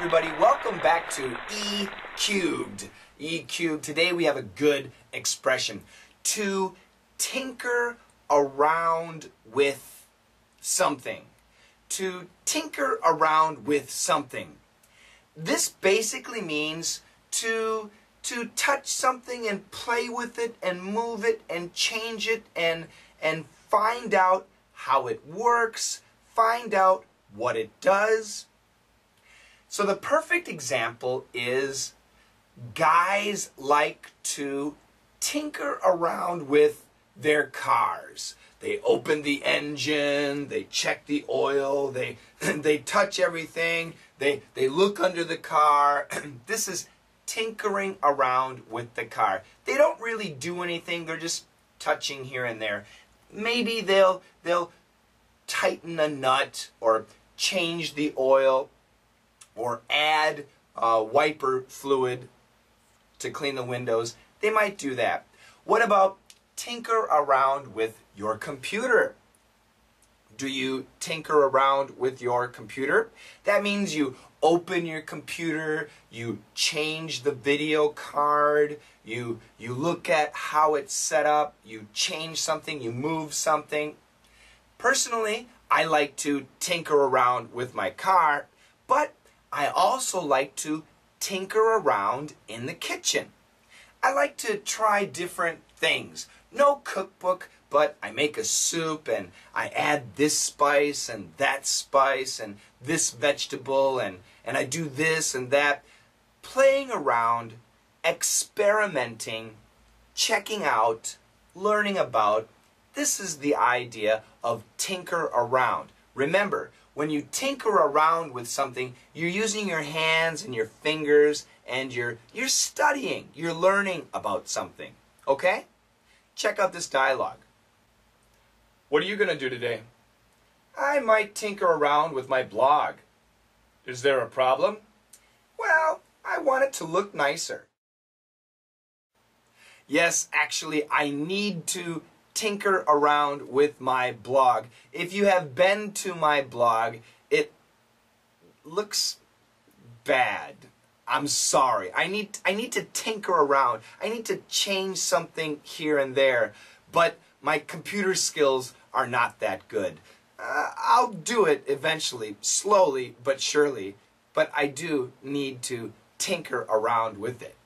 everybody, welcome back to E-cubed. E-cubed, today we have a good expression. To tinker around with something. To tinker around with something. This basically means to touch something and play with it and move it and change it and find out how it works, find out what it does. So the perfect example is guys like to tinker around with their cars. They open the engine, they check the oil, they touch everything, they look under the car. This is tinkering around with the car. They don't really do anything, they're just touching here and there. Maybe they'll tighten a nut or change the oil, or add wiper fluid to clean the windows. They might do that. What about tinker around with your computer? Do you tinker around with your computer? That means you open your computer, you change the video card, you look at how it's set up, you change something, you move something. Personally, I like to tinker around with my car, but I also like to tinker around in the kitchen. I like to try different things. No cookbook, but I make a soup and I add this spice and that spice and this vegetable and I do this and that. Playing around, experimenting, checking out, learning about. This is the idea of tinker around. Remember, when you tinker around with something, you're using your hands and your fingers and you're studying, you're learning about something, okay? Check out this dialogue. What are you going to do today? I might tinker around with my blog. Is there a problem? Well, I want it to look nicer. Yes, actually, I need to tinker around with my blog. If you have been to my blog, it looks bad. I'm sorry. I need to tinker around. I need to change something here and there, but my computer skills are not that good. I'll do it eventually, slowly but surely, but I do need to tinker around with it.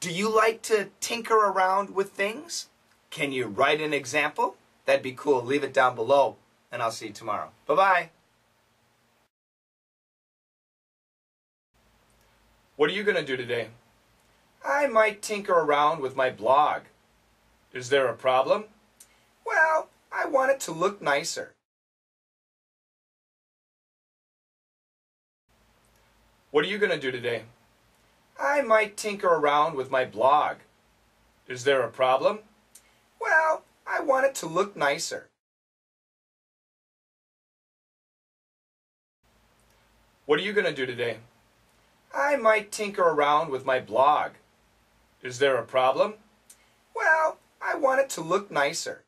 Do you like to tinker around with things? Can you write an example? That'd be cool. Leave it down below, and I'll see you tomorrow. Bye-bye. What are you going to do today? I might tinker around with my blog. Is there a problem? Well, I want it to look nicer. What are you going to do today? I might tinker around with my blog. Is there a problem? Well, I want it to look nicer. What are you going to do today? I might tinker around with my blog. Is there a problem? Well, I want it to look nicer.